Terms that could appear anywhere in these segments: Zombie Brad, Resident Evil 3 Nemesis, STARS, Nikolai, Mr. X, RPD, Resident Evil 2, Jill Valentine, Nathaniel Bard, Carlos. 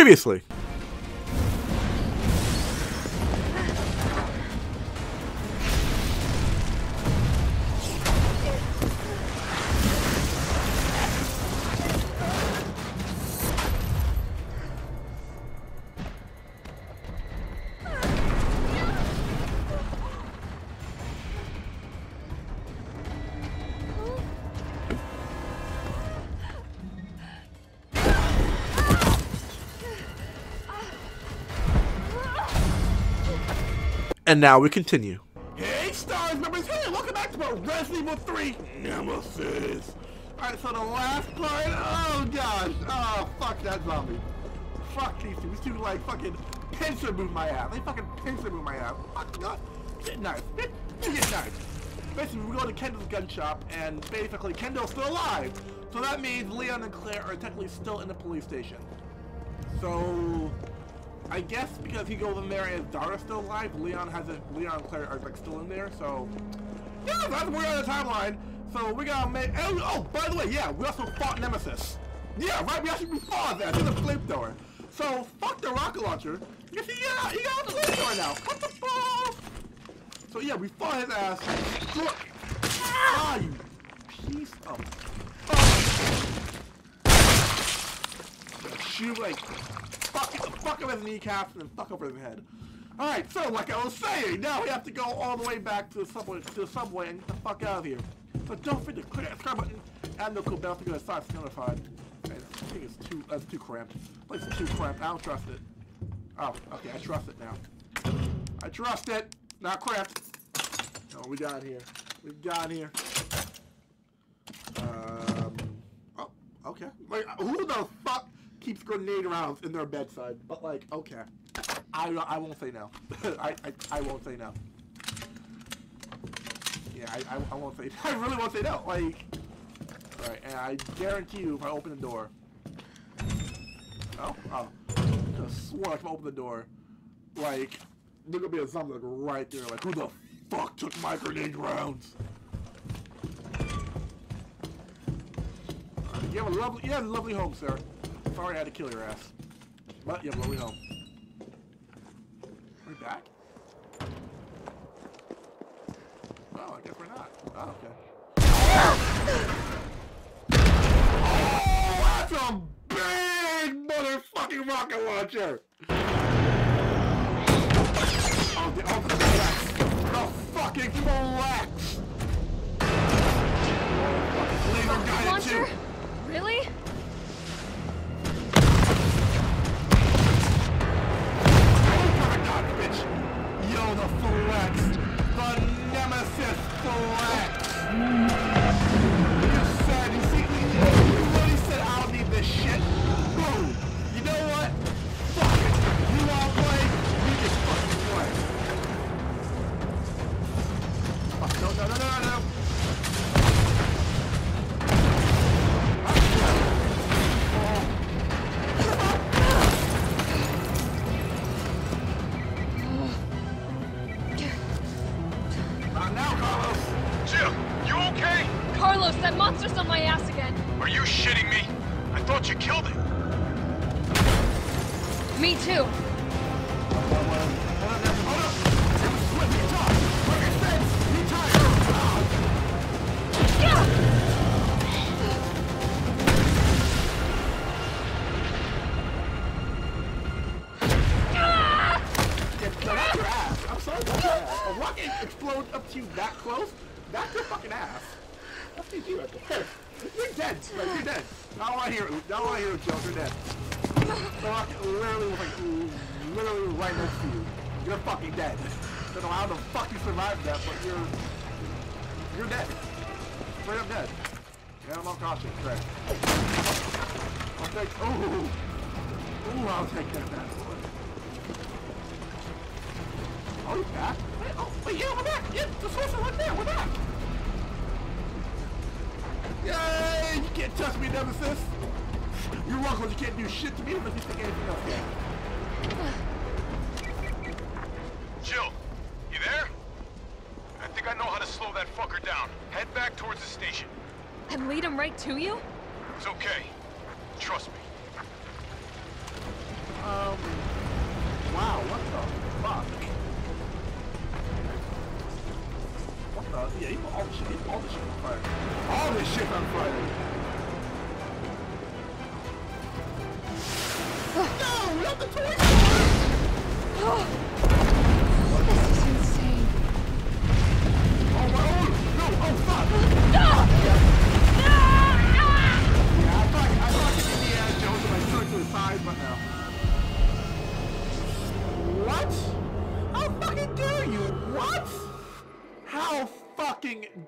previously. And now we continue. Hey, Stars members, hey, welcome back to Resident Evil 3 Nemesis. Alright, so the last part, oh gosh, oh fuck that zombie. Fuck these two, like fucking pincer move my ass. They fucking pincer move my ass. Fuck God. Get nice. Get nice. Basically, we go to Kendall's gun shop, and basically Kendall's still alive. So that means Leon and Claire are technically still in the police station. So I guess because he goes in there and Dara's still alive, Leon and Claire are like still in there, so yeah, that's weird on the timeline. So we gotta make oh by the way, yeah, we also fought Nemesis. Yeah, right, we actually fought that. He's a flamethrower. So fuck the rocket launcher. You see, yeah, he got the flamethrower now. What the fuck? So yeah, we fought his ass. Ah, you piece of fuck. She like fuck up his kneecaps and then fuck over his head. Alright, so like I was saying, now we have to go all the way back to the subway and get the fuck out of here. So don't forget to click that subscribe button and the cool bell to get a side notified. I think it's too cramped. Place is too cramped. I don't trust it. Oh, okay, I trust it now. I trust it. Not cramped. Oh, we got here. We got here. Oh, okay. Wait, who the fuck keeps grenade rounds in their bedside, but like, okay, I won't say no. I won't say no. Yeah, I won't say. I really won't say no. Like, all right, and I guarantee you, if I open the door, oh, I swore if I open the door, like, there's gonna be a zombie like right there. Like, who the fuck took my grenade rounds? You have a lovely home, sir. Sorry I had to kill your ass. But yeah, blow me home. Are we back? Oh, I guess we're not. Oh, okay. Oh, that's a big motherfucking rocket launcher! Oh, the collapse! The fucking collapse! Oh, the laser guided too! Really? The flex! The Nemesis flex! You said I don't need this shit. Boom! You know what? Fuck it! You all play, you can fucking play. Fuck, no. To you? It's okay. Trust me. All the shit on fire. All this shit on fire. No, not the toy store!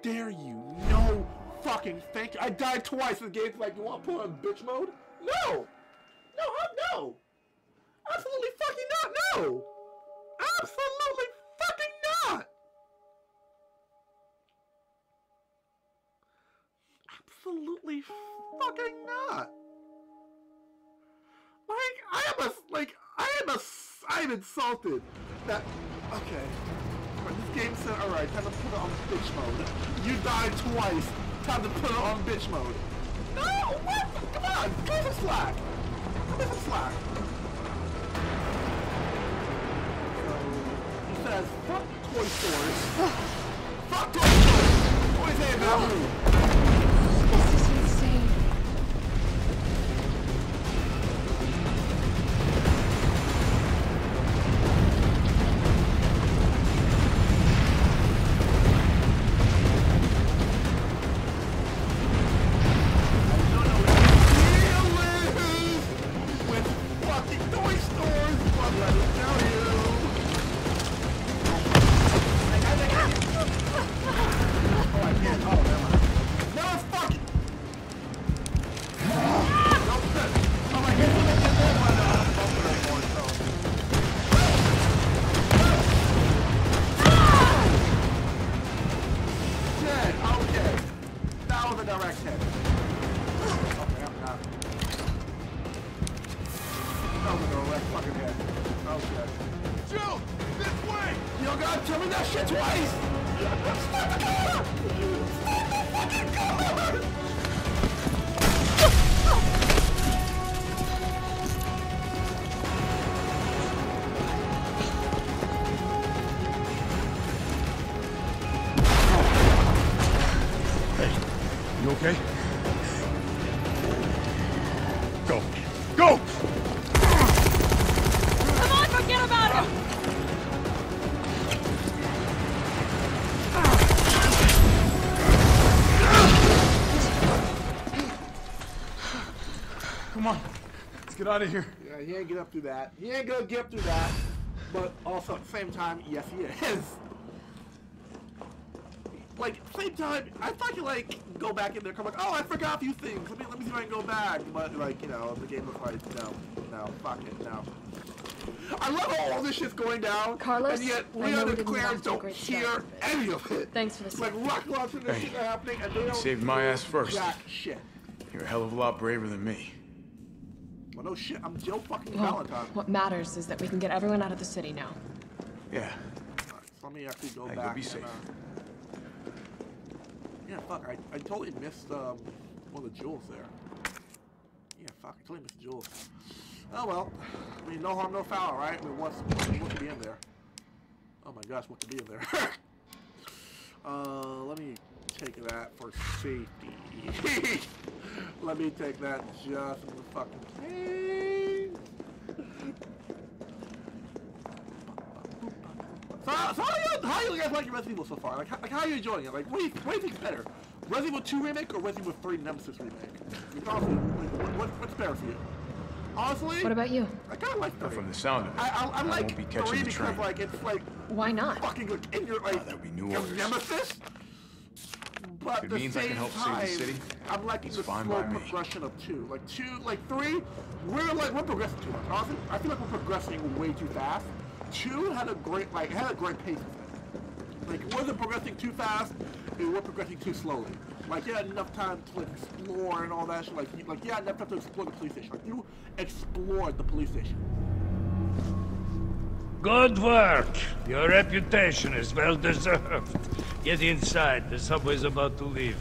Dare you? No fucking thank you. I died twice in the game. Like, you want to put on bitch mode? No! No, no! Absolutely fucking not, no! Absolutely fucking not! Absolutely fucking not! Like, I am insulted that, okay. This game said, alright, time to put it on bitch mode. You died twice, time to put it on bitch mode. No! What? Come on! Give us slack! Give us slack! So, he says, fuck toy stores. Fuck toy stores! What is that about me? This is insane. Get out of here. Yeah, he ain't get up through that. He ain't gonna get up through that. But also at the same time, yes he is. Like, same time, I thought you like go back in there, come like, oh I forgot a few things. Let me see if I can go back. But like, you know, the game was like, no, fuck it, no. I love how all this shit's going down. Carlos, and yet Leon and Claire don't hear any of it. Thanks for this. Like rock lobster and shit are happening and they don't saved my ass first. Jack shit. You're a hell of a lot braver than me. Well, no shit, I'm Jill fucking Valentine. What matters is that we can get everyone out of the city now. Yeah. Right, so let me actually go back. You'll be safe. Yeah, fuck, I totally missed one of the jewels there. Yeah, fuck, I totally missed jewels. Oh well, I mean, no harm, no foul, right? I mean, what could be in there? Oh my gosh, what could be in there? Let me take that for safety. Let me take that just for the fucking thing. So how you guys like your Resident Evil so far? Like how are you enjoying it? Like, what do you think's better? Resident Evil 2 remake or Resident Evil 3 Nemesis remake? Honestly, what's better for you? Honestly, what about you? I kind of like 3. From the sound of it, I like 3 because like it's like why not? Fucking like in your like oh, that'd be new your Nemesis. But it means I can help save the city. I'm liking the slow progression of 2. Like 2, like 3, we're progressing too much. Honestly, I feel like we're progressing way too fast. 2 had a great pace of it. Like it wasn't progressing too fast, and we're progressing too slowly. Like you had enough time to like, explore and all that shit. Like you had enough time to explore the police station. Like you explored the police station. Good work. Your reputation is well deserved. Get inside. The subway's about to leave.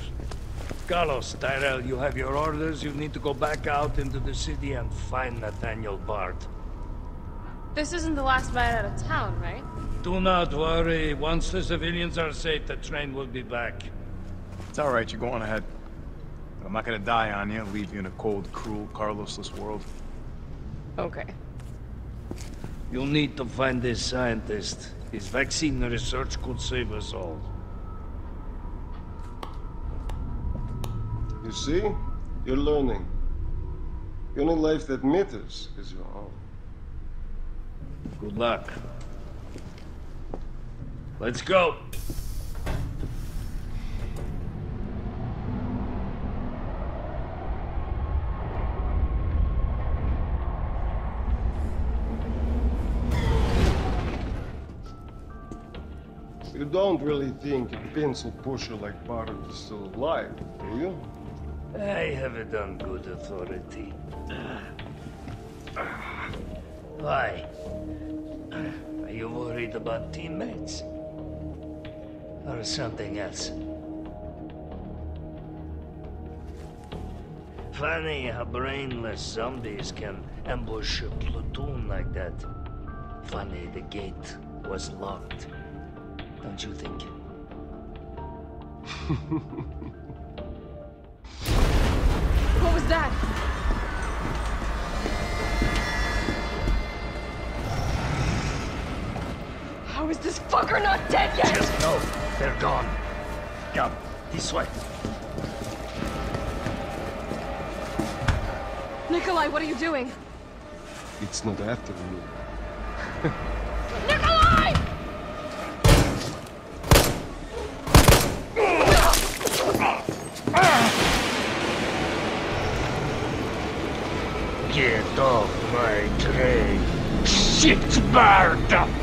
Carlos, Tyrell, you have your orders. You need to go back out into the city and find Nathaniel Bard. This isn't the last ride out of town, right? Do not worry. Once the civilians are safe, the train will be back. It's all right. You go on ahead. I'm not gonna die on you, leave you in a cold, cruel, Carlosless world. Okay. You'll need to find this scientist. His vaccine research could save us all. You see? You're learning. The only life that matters is your own. Good luck. Let's go! You don't really think a pencil pusher like Bard is still alive, do you? I have it on good authority. Why? Are you worried about teammates? Or something else? Funny how brainless zombies can ambush a platoon like that. Funny the gate was locked. Don't you think? What was that? How is this fucker not dead yet? Just know they're gone. Come, this way. Nikolai, what are you doing? It's not after me. Nikolai! Get off my train, shit bird! Got it!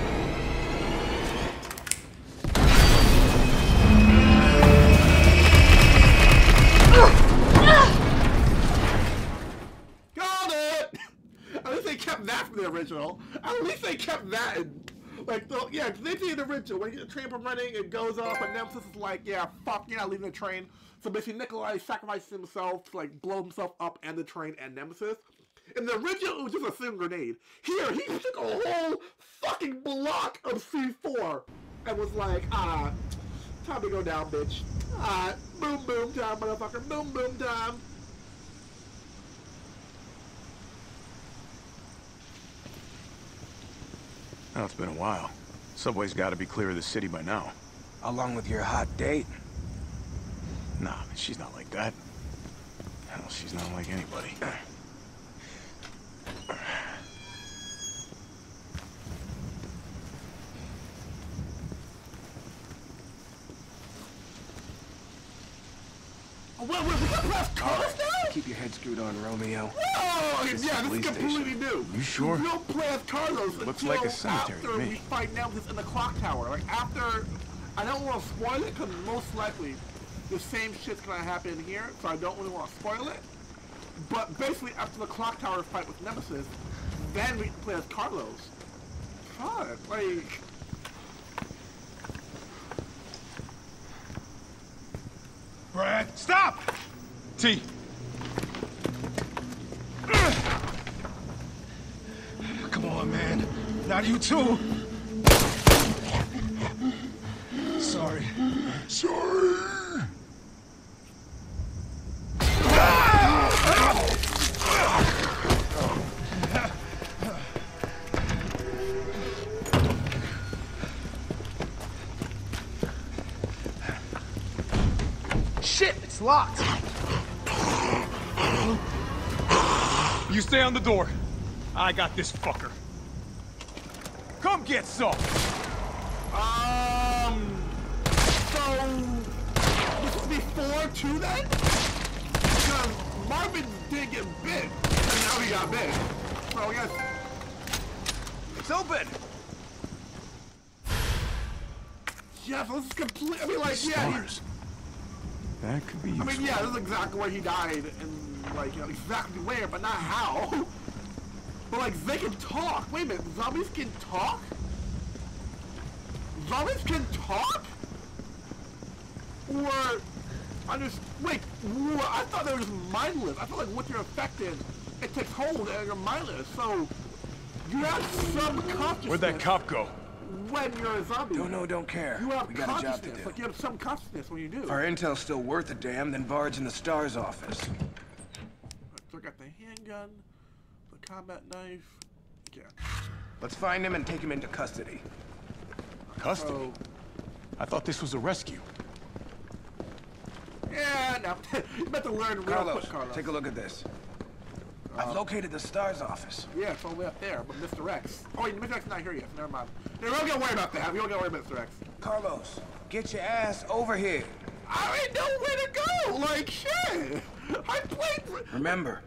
At least they kept that from the original. At least they kept that in. Like, the, yeah, they did the original. When you get the train from running, it goes off, and Nemesis is like, yeah, fuck, you're not leaving the train. So basically, Nikolai sacrificed himself to, like, blow himself up and the train and Nemesis. In the original, it was just a single grenade. Here, he took a whole fucking block of C4 and was like, time to go down, bitch. Boom, boom time, motherfucker. Boom, boom time. Well, it's been a while. Subway's got to be clear of the city by now. Along with your hot date? Nah, she's not like that. Hell, she's not like anybody. Keep your head screwed on, Romeo. Whoa! This this is completely new. You sure? We'll play as Carlos. Looks like a cemetery to me. We fight Nemesis in the clock tower. Like after, I don't want to spoil it because most likely the same shit's gonna happen here, so I don't really want to spoil it. But basically, after the clock tower fight with Nemesis, then we can play as Carlos. Fuck, like. Brad, stop! T. Come on, man. Not you too. Sorry. Sorry. Shit, it's locked. You stay on the door. I got this fucker. Come get some! So... this is before 2 then? Because Marvin did get bit. And now he got bit. So I guess... it's open! Yeah, so this is complete... I mean, like, stars. Yeah... that could be useful. I mean, yeah, this is exactly where he died. And, like, you know, exactly where, but not how. But like, they can talk! Wait a minute, zombies can talk? Zombies can talk? Or... I just... wait, I thought they were just mindless. I feel like once you're affected, it takes hold and you're mindless, so... You have some consciousness. Where'd that cop go? When you're a zombie. Don't know, don't care. You have we got a job to do. Like you have some consciousness when you do. If our intel's still worth a damn, then Bard's in the STARS office. So I got the handgun, the combat knife. Yeah. Let's find him and take him into custody. Custody? Oh. I thought this was a rescue. Yeah, no. You better learn real quick, Carlos. Take a look at this. I've located the STARS office. Yeah, it's all the way up there, but Mr. X. Oh, wait, Mr. X's not here yet. Never mind. We don't gotta worry about that. We don't gotta worry about Mr. X. Carlos, get your ass over here. I ain't know where to go. Like, shit. I played. Remember,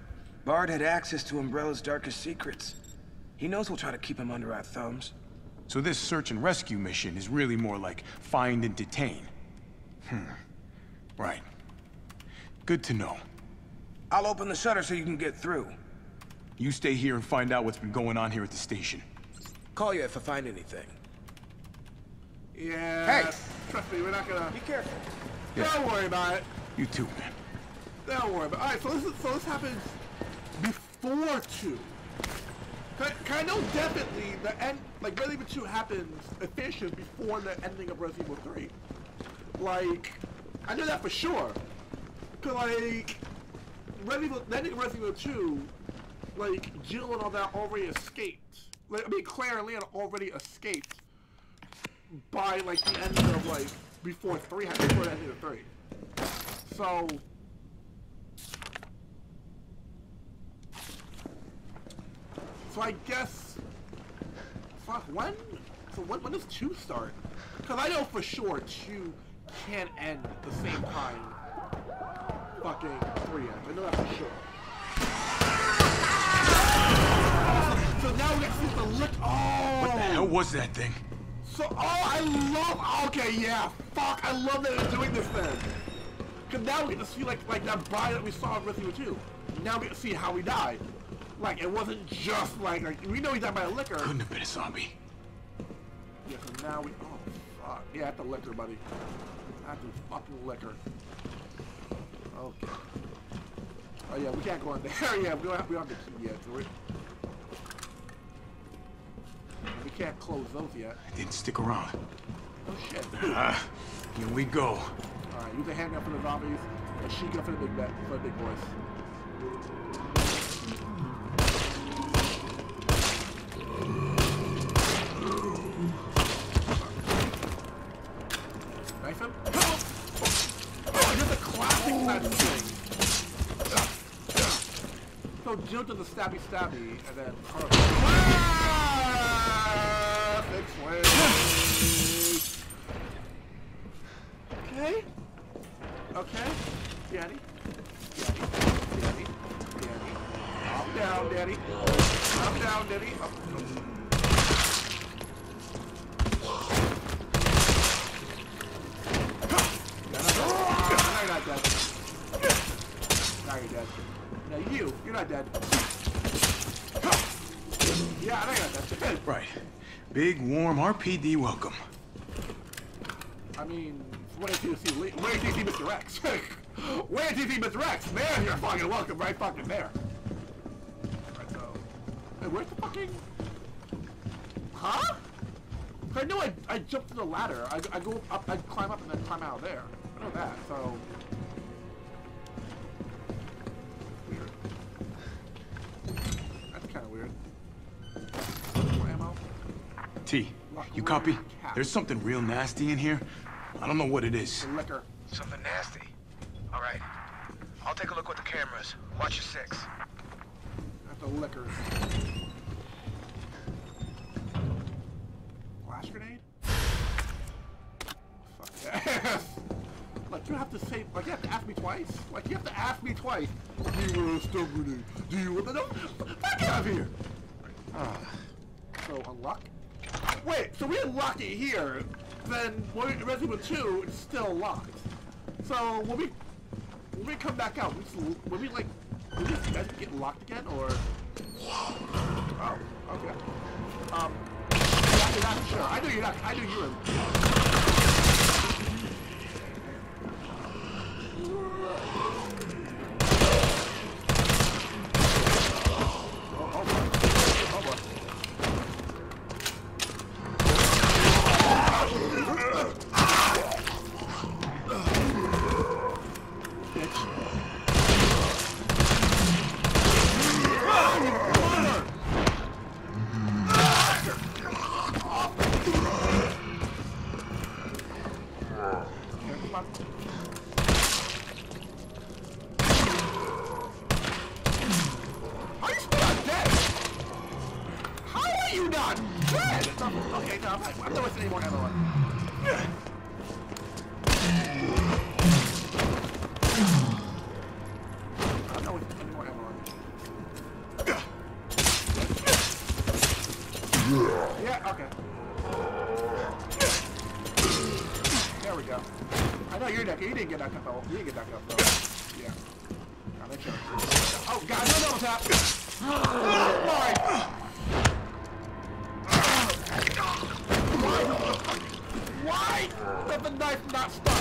Bard had access to Umbrella's darkest secrets. He knows we'll try to keep him under our thumbs. So this search and rescue mission is really more like find and detain. Hmm. Right. Good to know. I'll open the shutter so you can get through. You stay here and find out what's been going on here at the station. Call you if I find anything. Yeah. Hey! Trust me, we're not gonna... Be careful. Yeah. Don't worry about it. You too, man. Don't worry about it. Alright, so this happens before 2. I know definitely the end, like Resident Evil 2 happens, it finishes before the ending of Resident Evil 3. Like, I know that for sure. Cause like, the ending of Resident Evil 2, like Jill and all that already escaped. Like, I mean Claire and Leon already escaped by like the end of like, before the ending of 3. So. So I guess, fuck, when? So when does 2 start? Because I know for sure 2 can't end at the same time fucking 3 ends. I know that for sure. So now we got to see the lick. Oh! What the hell was that thing? So, oh, I love, okay, yeah, fuck, I love that they're doing this then. Because now we get to see like that body that we saw in Resident Evil 2. Now we get to see how he died. Like, it wasn't just like we know he died by a liquor. Couldn't have been a zombie. Yeah, so now we, oh, fuck. Yeah, at the liquor, buddy. At the fucking liquor. Okay. Oh, yeah, we can't go in there. Yeah, we don't have the key yet, do it. We can't close those yet. I didn't stick around. Oh, shit. Here we go. All right, use a handgun for the zombies, a sheet gun for the big boys. So Jill did the stabby, and then Carlos. Ah! Okay. Okay. Daddy. Daddy. Daddy. Daddy. Up down, Daddy. Up down, Daddy. Up. Now you're not dead. Now you're dead. Now you're not dead. Yeah, now you're not dead. Right. Big, warm RPD welcome. I mean, where did you see Mr. X? Where did you see Mr. X? Man, you're fucking welcome right fucking there. Alright, so... Hey, where's the fucking... Huh? I know I jumped to the ladder. I go up, I climb up and then climb out of there. I know that, so... Weird. That's kind of weird. More ammo. T, you copy? There's something real nasty in here. I don't know what it is. Liquor. Something nasty? All right. I'll take a look with the cameras. Watch your 6. That's the liquor. Flash grenade? Fuck yeah. Like, you have to say, like, you have to ask me twice. Like, you have to ask me twice. Do you want a stun grenade? Do you want the... No, fuck out of here! So, unlock? Wait, so we unlock it here, then when Resident Evil 2, it's still locked. So, when we come back out, will we guys get locked again, or... Oh, okay. You're not sure. I know you're not, I know you were... Oh, are you not? Okay, no, I'm not wasting any more ammo. Yeah, okay. There we go. I know you're not, you didn't get knocked up, though. You didn't get knocked up, though. Yeah. I'll make sure. Oh, God, no, that was up. Oh, my. Why did the knife not stop?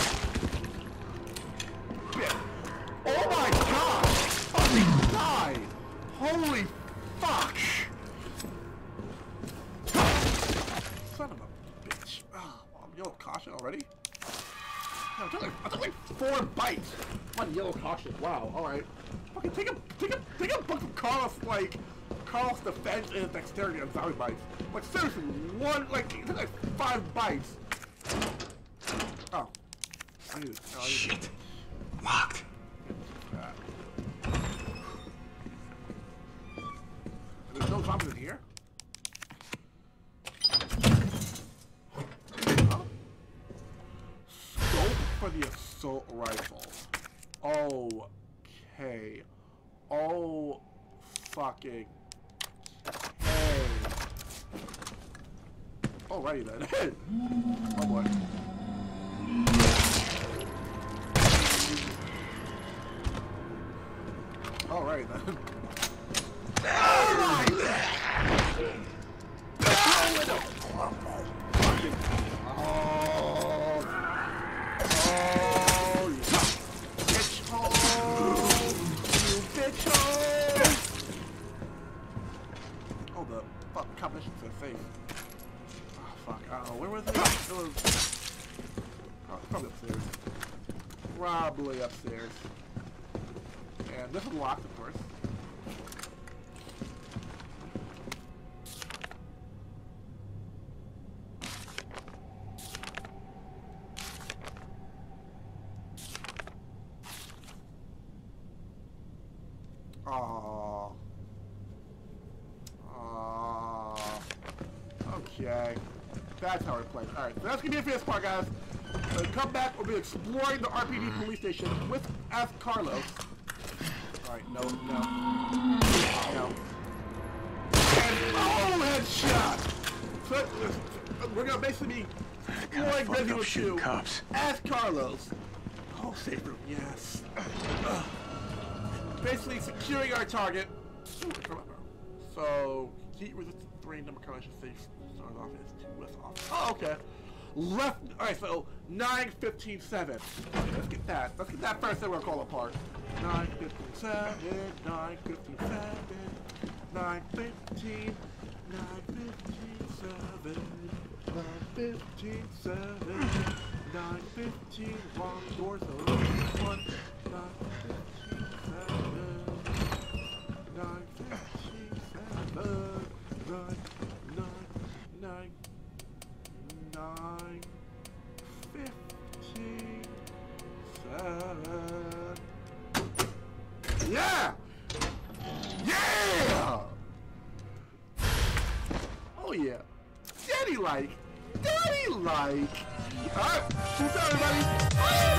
Oh my god! Fucking die! Holy fuck! Son of a bitch. Oh, I'm yellow caution already? No, I took like 4 bites! One yellow caution. Wow, alright. Fucking take a book of Carlos defense and dexterity on zombie bites. Like seriously, it took like 5 bites. Oh. I knew. Oh, shit. Locked. There's no zombies in here? Huh? Scope for the assault rifle. Okay. Oh. Fucking. Hey. Alrighty then. Oh boy. Alright then. Oh my god! Fucking. Oh. Oh. Bitch hole. You bitch hole. Oh, the fuck combination's a thing. Where was it? It was probably upstairs. Probably upstairs. And this is locked, of course. Aww. Aww. Okay. That's how it plays. Alright, so that's going to be it for this part, guys. When we come back, we'll be exploring the RPD police station with as Carlos. Alright, no, no. No. And oh, headshot! So, we're going to basically be exploring Resident Evil 2 as Carlos. Oh, safe room, yes. Basically securing our target. So, heat resistance 3, number combination 6. Oh, okay. Left. All right. So 9, 15, 7. Okay, let's get that. Let's get that first. Then we'll call apart. 9, 15, 7. 9, 15, 7. 9, 15. 9, 15, 7. 9, 15, 7. 9, 15. Wrong door. So 1. 9, 15, 7. 9, 15, 7. 9, 15, 7. Yeah! Yeah! Oh yeah. Daddy like. Daddy like. Alright, peace out everybody.